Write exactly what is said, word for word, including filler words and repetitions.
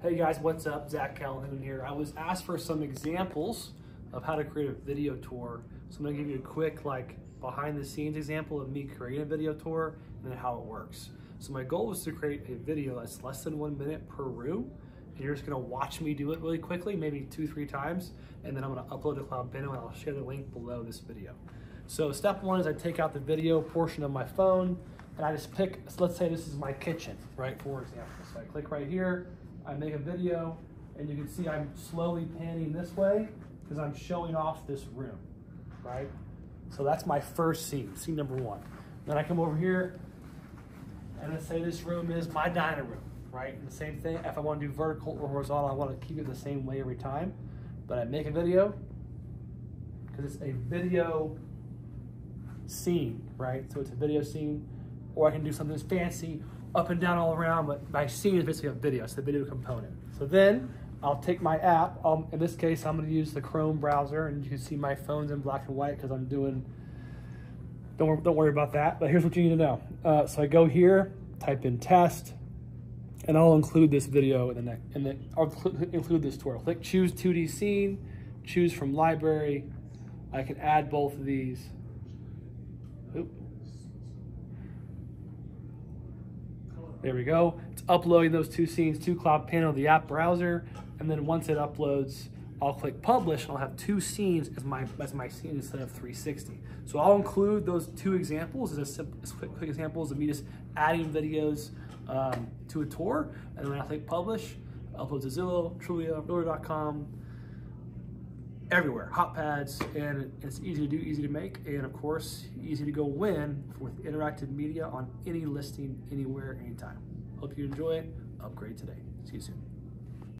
Hey guys, what's up? Zach Calhoun here. I was asked for some examples of how to create a video tour. So I'm gonna give you a quick like behind the scenes example of me creating a video tour and then how it works. So my goal was to create a video that's less than one minute per room. And you're just gonna watch me do it really quickly, maybe two, three times, and then I'm gonna upload to Cloud Beno and I'll share the link below this video. So step one is I take out the video portion of my phone and I just pick, so let's say this is my kitchen, right? For example, so I click right here, I make a video, and you can see I'm slowly panning this way because I'm showing off this room, right? So that's my first scene, scene number one. Then I come over here, and let's say this room is my dining room, right? And the same thing, if I want to do vertical or horizontal, I want to keep it the same way every time, but I make a video because it's a video scene, right? So it's a video scene, or I can do something that's fancy, up and down all around, but my scene is basically a video, it's the video component. So then I'll take my app, I'll, in this case I'm gonna use the Chrome browser, and you can see my phone's in black and white because I'm doing, don't, don't worry about that, but here's what you need to know. Uh, so I go here, type in test, and I'll include this video in the next, and then I'll include this tour. I'll click choose two D scene, choose from library, I can add both of these. Oop. There we go. It's uploading those two scenes to Cloud Beno, the app browser, and then once it uploads, I'll click publish, and I'll have two scenes as my as my scene instead of three sixty. So I'll include those two examples as, a simple, as quick, quick examples of me just adding videos um, to a tour, and then when I click publish, I upload to Zillow, Trulia, Realtor dot com, everywhere, Hotpads, and it's easy to do, easy to make, and of course, easy to go win with interactive media on any listing, anywhere, anytime. Hope you enjoy it. Upgrade today. See you soon.